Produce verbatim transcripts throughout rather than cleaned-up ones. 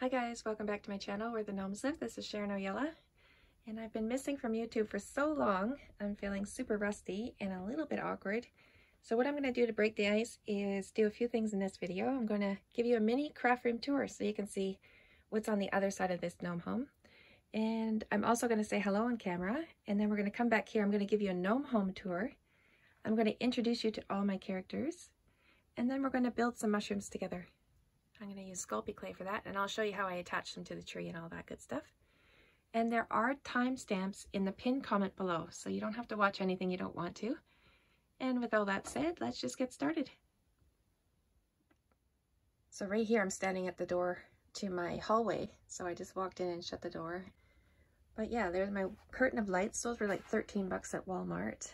Hi guys, welcome back to my channel, Where The Gnomes Live. This is Sharon Ojala, and I've been missing from YouTube for so long, I'm feeling super rusty and a little bit awkward. So what I'm going to do to break the ice is do a few things in this video. I'm going to give you a mini craft room tour so you can see what's on the other side of this gnome home. And I'm also going to say hello on camera, and then we're going to come back here. I'm going to give you a gnome home tour. I'm going to introduce you to all my characters, and then we're going to build some mushrooms together. I'm going to use Sculpey clay for that, and I'll show you how I attach them to the tree and all that good stuff. And there are timestamps in the pinned comment below, so you don't have to watch anything you don't want to. And with all that said, let's just get started. So right here I'm standing at the door to my hallway, so I just walked in and shut the door. But yeah, there's my curtain of lights. Those were like thirteen bucks at Walmart.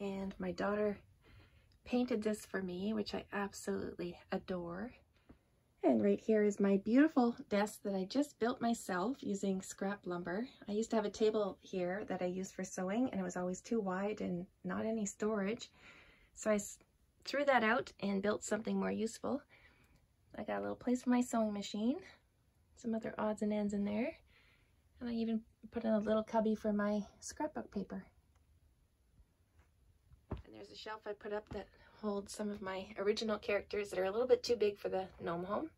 And my daughter painted this for me, which I absolutely adore. And right here is my beautiful desk that I just built myself using scrap lumber. I used to have a table here that I used for sewing, and it was always too wide and not any storage. So I threw that out and built something more useful. I got a little place for my sewing machine, some other odds and ends in there. And I even put in a little cubby for my scrapbook paper. And there's a shelf I put up that holds some of my original characters that are a little bit too big for the gnome home.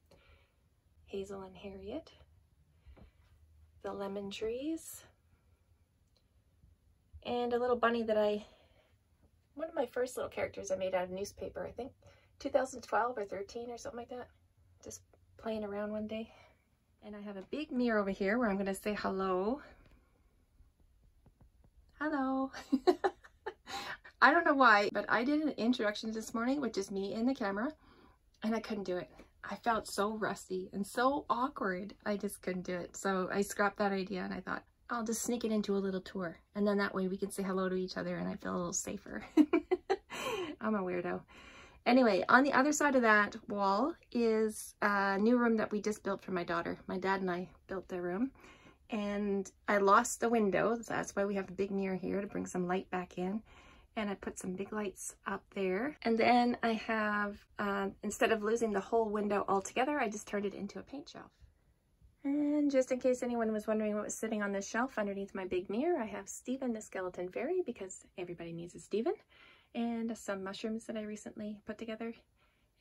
Hazel and Harriet, the lemon trees, and a little bunny that I, one of my first little characters I made out of newspaper, I think two thousand twelve or thirteen or something like that, just playing around one day. And I have a big mirror over here where I'm going to say hello. Hello. I don't know why, but I did an introduction this morning with just me and the camera, and I couldn't do it. I felt so rusty and so awkward. I just couldn't do it. So I scrapped that idea, and I thought, I'll just sneak it into a little tour. And then that way we can say hello to each other, and I feel a little safer. I'm a weirdo. Anyway, on the other side of that wall is a new room that we just built for my daughter. My dad and I built the room, and I lost the window. So that's why we have a big mirror here to bring some light back in. And I put some big lights up there. And then I have, um, instead of losing the whole window altogether, I just turned it into a paint shelf. And just in case anyone was wondering what was sitting on this shelf underneath my big mirror, I have Stephen the Skeleton Fairy, because everybody needs a Stephen, and some mushrooms that I recently put together.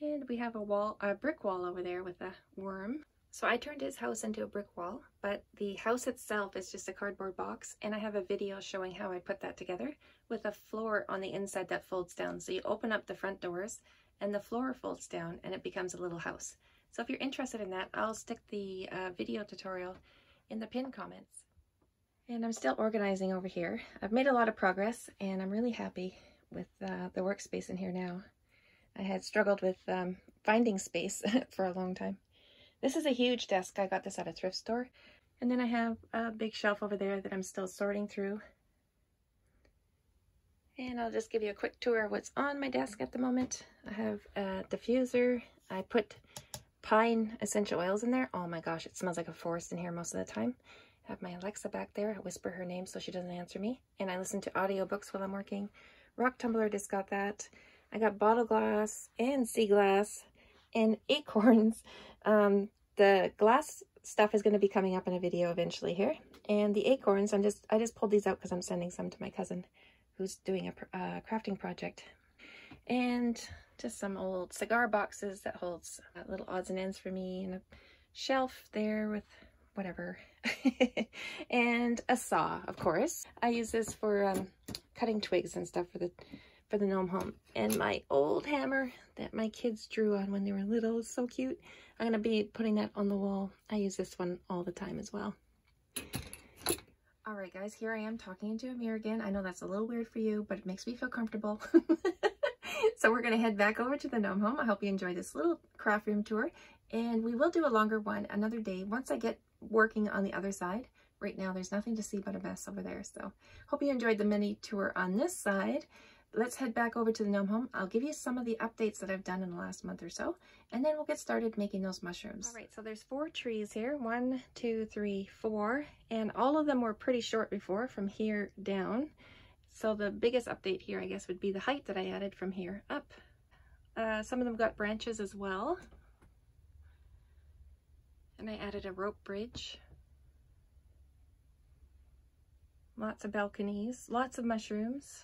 And we have a wall, a brick wall over there with a worm. So I turned his house into a brick wall, but the house itself is just a cardboard box, and I have a video showing how I put that together with a floor on the inside that folds down. So you open up the front doors and the floor folds down and it becomes a little house. So if you're interested in that, I'll stick the uh, video tutorial in the pinned comments. And I'm still organizing over here. I've made a lot of progress and I'm really happy with uh, the workspace in here now. I had struggled with um, finding space for a long time. This is a huge desk. I got this at a thrift store. And then I have a big shelf over there that I'm still sorting through. And I'll just give you a quick tour of what's on my desk at the moment. I have a diffuser. I put pine essential oils in there. Oh my gosh, it smells like a forest in here most of the time. I have my Alexa back there. I whisper her name so she doesn't answer me. And I listen to audiobooks while I'm working. Rock tumbler just got that. I got bottle glass and sea glass and acorns. Um, the glass stuff is going to be coming up in a video eventually here. And the acorns, I'm just, I just pulled these out because I'm sending some to my cousin who's doing a uh, crafting project. And just some old cigar boxes that holds uh, little odds and ends for me, and a shelf there with whatever. And a saw, of course. I use this for um, cutting twigs and stuff for the for the gnome home. And my old hammer that my kids drew on when they were little. It was so cute. I'm gonna be putting that on the wall. I use this one all the time as well. All right guys, here I am talking into a mirror again. I know that's a little weird for you, but it makes me feel comfortable. So we're gonna head back over to the gnome home. I hope you enjoy this little craft room tour, and we will do a longer one another day once I get working on the other side. Right now there's nothing to see but a mess over there. So hope you enjoyed the mini tour on this side. Let's head back over to the gnome home. I'll give you some of the updates that I've done in the last month or so, and then we'll get started making those mushrooms. All right, so there's four trees here. One, two, three, four, and all of them were pretty short before from here down. So the biggest update here, I guess, would be the height that I added from here up. Uh, some of them got branches as well. and I added a rope bridge. Lots of balconies, lots of mushrooms.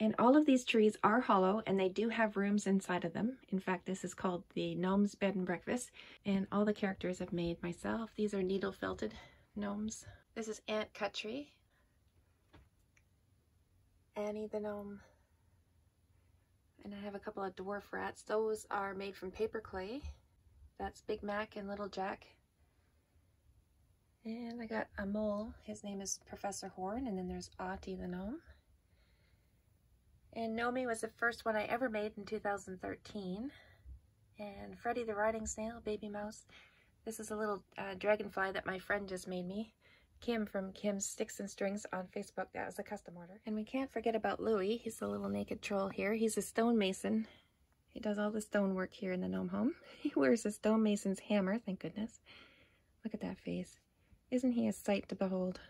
And all of these trees are hollow and they do have rooms inside of them. In fact, this is called the Gnome's Bed and Breakfast. And all the characters I've made myself. These are needle felted gnomes. This is Aunt Cuttree. Annie the gnome. And I have a couple of dwarf rats. Those are made from paper clay. That's Big Mac and Little Jack. And I got a mole. His name is Professor Horn. And then there's Otty the gnome. And Gnomi was the first one I ever made in two thousand thirteen. And Freddy the Riding Snail, Baby Mouse. This is a little uh, dragonfly that my friend just made me. Kim from Kim's Sticks and Strings on Facebook. That was a custom order. And we can't forget about Louie. He's the little naked troll here. He's a stonemason. He does all the stone work here in the gnome home. He wears a stonemason's hammer, thank goodness. Look at that face. Isn't he a sight to behold?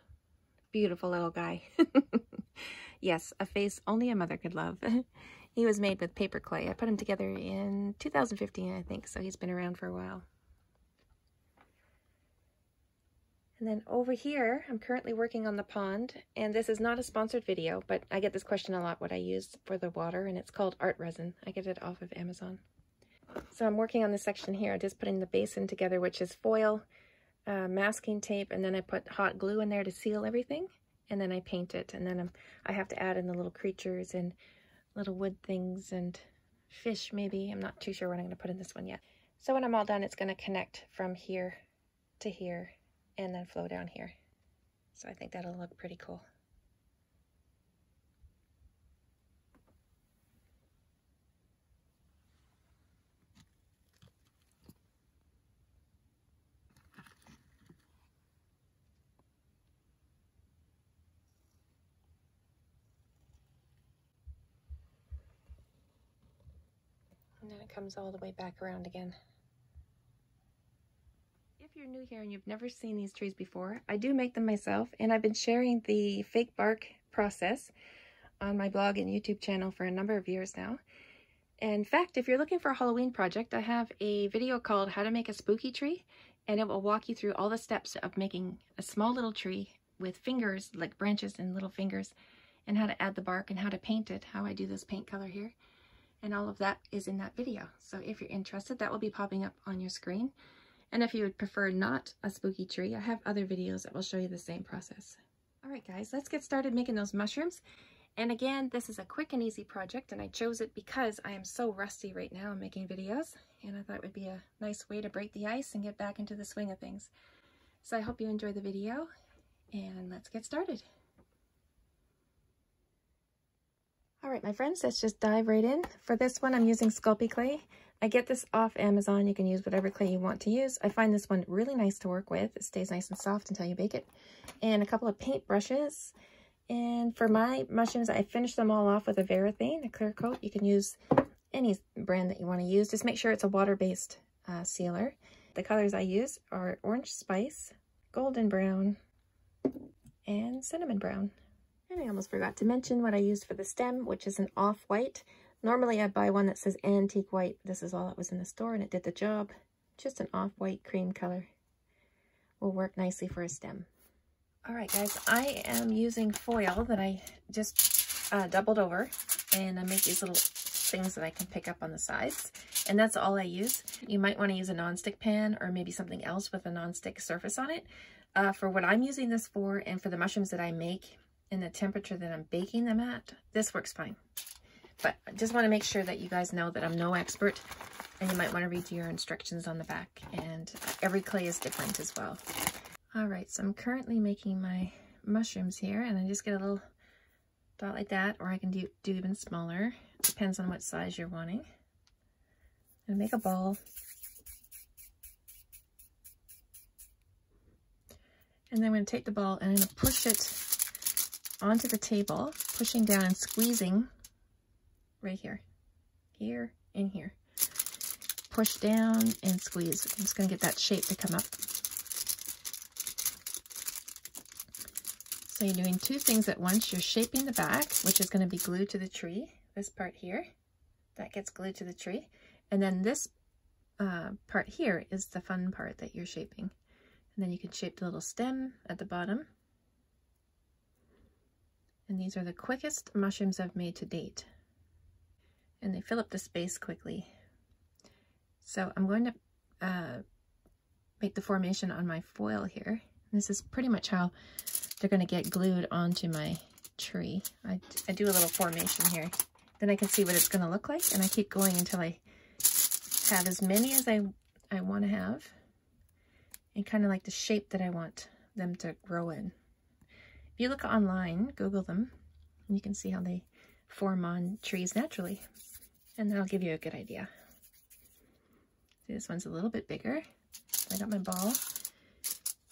Beautiful little guy. Yes, a face only a mother could love. He was made with paper clay. I put him together in two thousand fifteen, I think, so he's been around for a while. And then over here, I'm currently working on the pond, and this is not a sponsored video, but I get this question a lot, what I use for the water, and it's called Art Resin. I get it off of Amazon. So I'm working on this section here, just putting the basin together, which is foil, uh, masking tape, and then I put hot glue in there to seal everything. And then I paint it, and then I'm, I have to add in the little creatures and little wood things and fish maybe. I'm not too sure what I'm going to put in this one yet. So when I'm all done, it's going to connect from here to here and then flow down here. So I think that'll look pretty cool. And then it comes all the way back around again. If you're new here and you've never seen these trees before, I do make them myself, and I've been sharing the fake bark process on my blog and YouTube channel for a number of years now. In fact, if you're looking for a Halloween project, I have a video called How to Make a Spooky Tree, and it will walk you through all the steps of making a small little tree with fingers, like branches and little fingers, and how to add the bark and how to paint it, how I do this paint color here. And all of that is in that video. So if you're interested, that will be popping up on your screen. And if you would prefer not a spooky tree, I have other videos that will show you the same process. All right, guys, let's get started making those mushrooms. And again, this is a quick and easy project, and I chose it because I am so rusty right now making videos, and I thought it would be a nice way to break the ice and get back into the swing of things. So I hope you enjoy the video, and let's get started. All right, my friends, let's just dive right in. For this one, I'm using Sculpey clay. I get this off Amazon. You can use whatever clay you want to use. I find this one really nice to work with. It stays nice and soft until you bake it. And a couple of paint brushes. And for my mushrooms, I finished them all off with a Verathane, a clear coat. You can use any brand that you want to use. Just make sure it's a water-based uh, sealer. The colors I use are orange spice, golden brown, and cinnamon brown. And I almost forgot to mention what I used for the stem, which is an off-white. Normally I buy one that says antique white. This is all that was in the store and it did the job. Just an off-white cream color will work nicely for a stem. All right, guys, I am using foil that I just uh, doubled over, and I make these little things that I can pick up on the sides, and that's all I use. You might want to use a nonstick pan or maybe something else with a nonstick surface on it. Uh, for what I'm using this for and for the mushrooms that I make, and the temperature that I'm baking them at, this works fine. But I just want to make sure that you guys know that I'm no expert, and you might want to read your instructions on the back, and every clay is different as well. All right, so I'm currently making my mushrooms here, and I just get a little dot like that, or I can do, do even smaller. It depends on what size you're wanting. I'm going to make a ball. And then I'm going to take the ball and I'm going to push it onto the table, pushing down and squeezing right here, here, and here. Push down and squeeze. I'm just going to get that shape to come up. So you're doing two things at once. You're shaping the back, which is going to be glued to the tree. This part here, that gets glued to the tree. And then this uh, part here is the fun part that you're shaping. And then you can shape the little stem at the bottom. And these are the quickest mushrooms I've made to date. And they fill up the space quickly. So I'm going to uh, make the formation on my foil here. This is pretty much how they're going to get glued onto my tree. I, I do a little formation here. Then I can see what it's going to look like, and I keep going until I have as many as I, I want to have, and kind of like the shape that I want them to grow in. If you look online, Google them, and you can see how they form on trees naturally, and that'll give you a good idea. See, this one's a little bit bigger. I got my ball,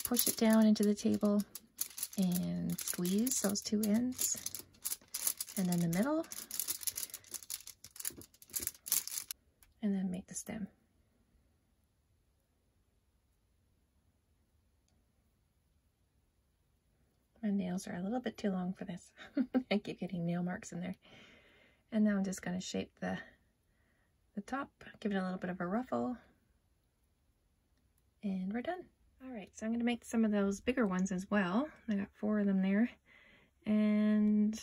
push it down into the table, and squeeze those two ends, and then the middle, and then make the stem. My nails are a little bit too long for this. I keep getting nail marks in there. And now I'm just going to shape the, the top, give it a little bit of a ruffle, and we're done. All right, so I'm going to make some of those bigger ones as well. I got four of them there, and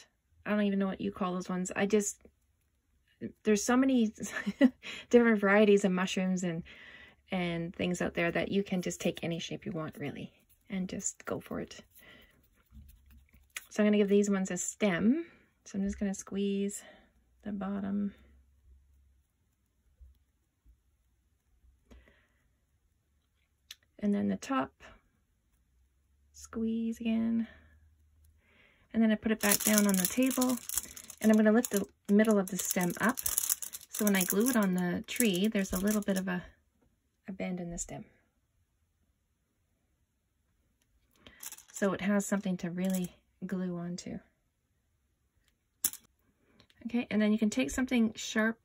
I don't even know what you call those ones. I just, there's so many different varieties of mushrooms and, and things out there that you can just take any shape you want, really, and just go for it. So I'm going to give these ones a stem. So I'm just going to squeeze the bottom. And then the top, squeeze again. And then I put it back down on the table. And I'm going to lift the middle of the stem up. So when I glue it on the tree, there's a little bit of a, a bend in the stem. So it has something to really glue onto. Okay, and then you can take something sharp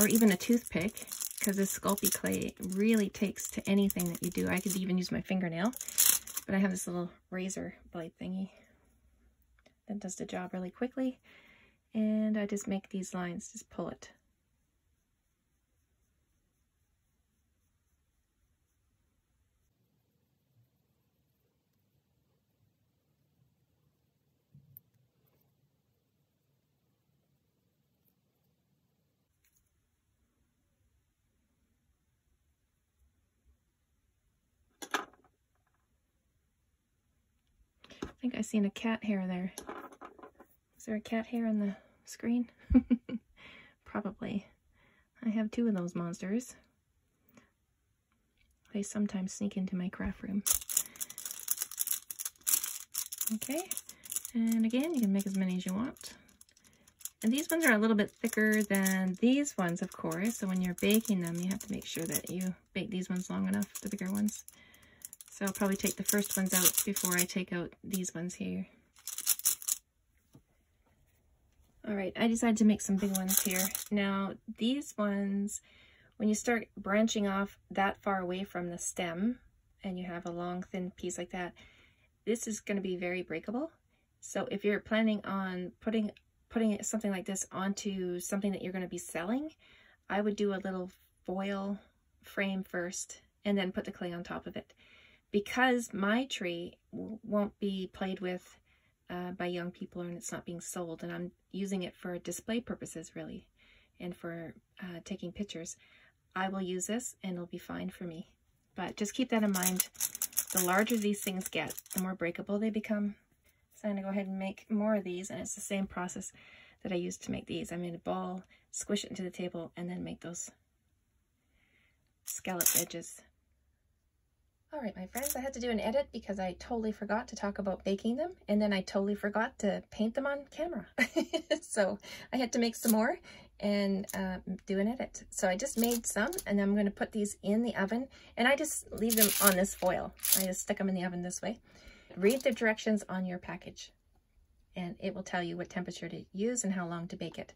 or even a toothpick, because this Sculpey clay really takes to anything that you do. I could even use my fingernail, but I have this little razor blade thingy that does the job really quickly. And I just make these lines, just pull it. I think I seen a cat hair there. Is there a cat hair on the screen? Probably. I have two of those monsters. They sometimes sneak into my craft room. Okay, and again, you can make as many as you want. And these ones are a little bit thicker than these ones, of course, so when you're baking them, you have to make sure that you bake these ones long enough, the bigger ones. So I'll probably take the first ones out before I take out these ones here. All right, I decided to make some big ones here. Now these ones, when you start branching off that far away from the stem and you have a long thin piece like that, this is going to be very breakable. So if you're planning on putting putting something like this onto something that you're going to be selling, I would do a little foil frame first and then put the clay on top of it. Because my tree won't be played with uh, by young people, and it's not being sold, and I'm using it for display purposes really, and for uh, taking pictures, I will use this and it'll be fine for me. But just keep that in mind. The larger these things get, the more breakable they become. So I'm gonna go ahead and make more of these, and it's the same process that I used to make these. I made a ball, squish it into the table, and then make those scallop edges. All right, my friends, I had to do an edit because I totally forgot to talk about baking them, and then I totally forgot to paint them on camera. So I had to make some more and uh, do an edit. So I just made some, and I'm going to put these in the oven, and I just leave them on this foil. I just stick them in the oven this way. Read the directions on your package, and it will tell you what temperature to use and how long to bake it.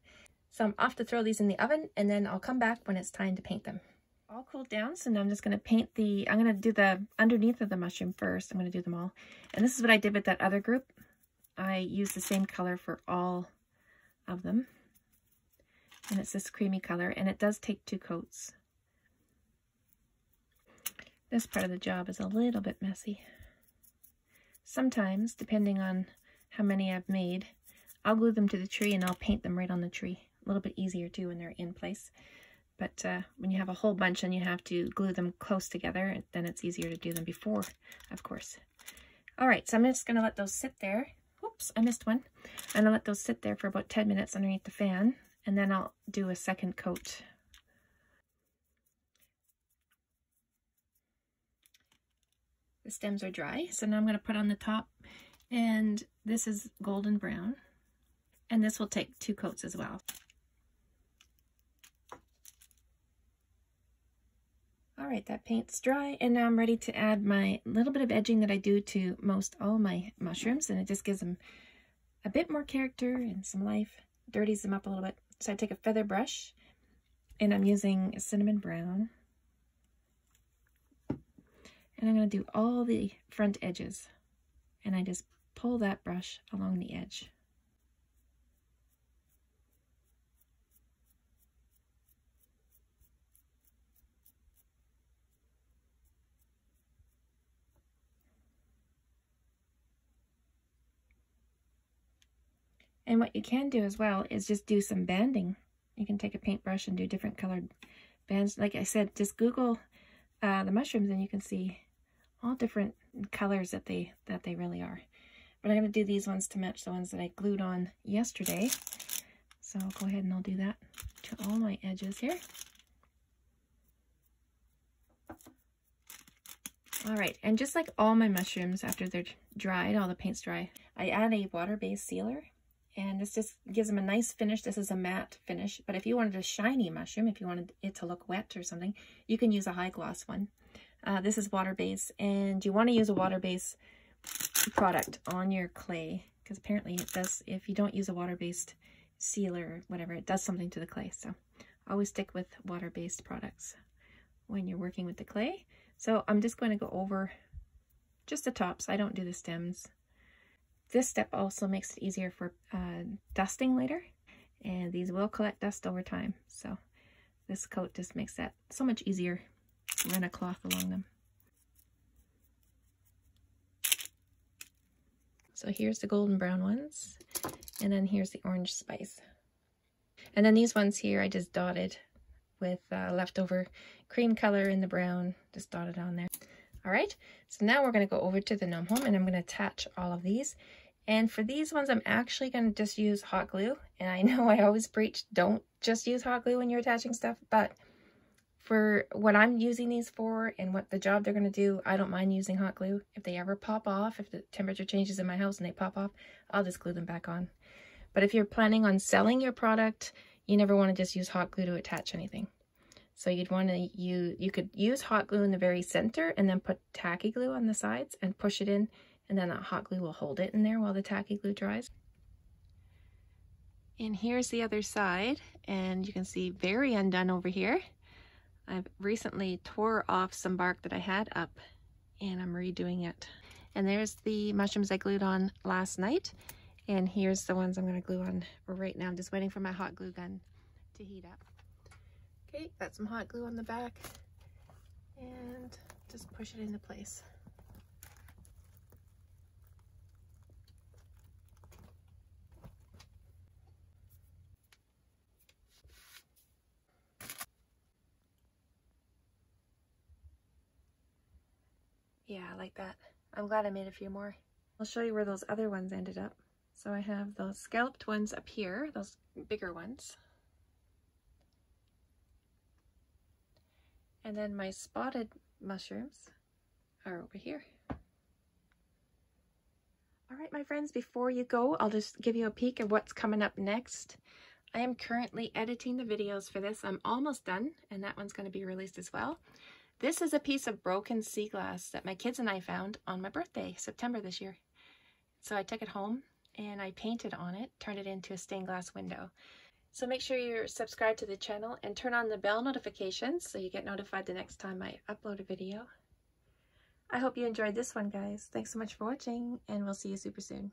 So I'm off to throw these in the oven, and then I'll come back when it's time to paint them. All cooled down, so now I'm just going to paint the, I'm going to do the underneath of the mushroom first. I'm going to do them all. And this is what I did with that other group. I used the same color for all of them. And it's this creamy color, and it does take two coats. This part of the job is a little bit messy. Sometimes, depending on how many I've made, I'll glue them to the tree and I'll paint them right on the tree. A little bit easier too when they're in place. But uh, when you have a whole bunch and you have to glue them close together, then it's easier to do them before, of course. All right, so I'm just gonna let those sit there. Oops, I missed one. I'm gonna let those sit there for about ten minutes underneath the fan, and then I'll do a second coat. The stems are dry, so now I'm gonna put on the top, and this is golden brown, and this will take two coats as well. All right, that paint's dry, and now I'm ready to add my little bit of edging that I do to most all my mushrooms, and it just gives them a bit more character and some life, dirties them up a little bit. So I take a feather brush, and I'm using a cinnamon brown, and I'm going to do all the front edges, and I just pull that brush along the edge. And what you can do as well is just do some banding. You can take a paintbrush and do different colored bands. Like I said, just Google uh, the mushrooms and you can see all different colors that they that they really are. But I'm going to do these ones to match the ones that I glued on yesterday. So I'll go ahead and I'll do that to all my edges here. Alright, and just like all my mushrooms, after they're dried, all the paint's dry, I add a water-based sealer. And this just gives them a nice finish. This is a matte finish, but if you wanted a shiny mushroom, if you wanted it to look wet or something, you can use a high gloss one. Uh, this is water-based, and you want to use a water-based product on your clay, because apparently it does, if you don't use a water-based sealer or whatever, it does something to the clay. So always stick with water-based products when you're working with the clay. So I'm just going to go over just the tops. I don't do the stems. This step also makes it easier for uh, dusting later, and these will collect dust over time. So this coat just makes that so much easier. Run a cloth along them. So here's the golden brown ones, and then here's the orange spice. And then these ones here I just dotted with uh, leftover cream color in the brown, just dotted on there. All right, so now we're going to go over to the gnome home, and I'm going to attach all of these. And for these ones, I'm actually going to just use hot glue. And I know I always preach, don't just use hot glue when you're attaching stuff, but for what I'm using these for and what the job they're going to do, I don't mind using hot glue. If they ever pop off, if the temperature changes in my house and they pop off, I'll just glue them back on. But if you're planning on selling your product, you never want to just use hot glue to attach anything. So you'd want to use, you could use hot glue in the very center and then put tacky glue on the sides and push it in, and then that hot glue will hold it in there while the tacky glue dries. And here's the other side, and you can see very undone over here. I've recently tore off some bark that I had up, and I'm redoing it. And there's the mushrooms I glued on last night, and here's the ones I'm going to glue on right now. I'm just waiting for my hot glue gun to heat up. Okay, got some hot glue on the back, and just push it into place. Yeah, I like that. I'm glad I made a few more. I'll show you where those other ones ended up. So I have those scalloped ones up here, those bigger ones. And then my spotted mushrooms are over here. All right, my friends, before you go, I'll just give you a peek of what's coming up next. I am currently editing the videos for this. I'm almost done, and that one's going to be released as well. This is a piece of broken sea glass that my kids and I found on my birthday, September this year. So I took it home, and I painted on it, turned it into a stained glass window. So make sure you're subscribed to the channel and turn on the bell notifications so you get notified the next time I upload a video. I hope you enjoyed this one, guys. Thanks so much for watching, and we'll see you super soon.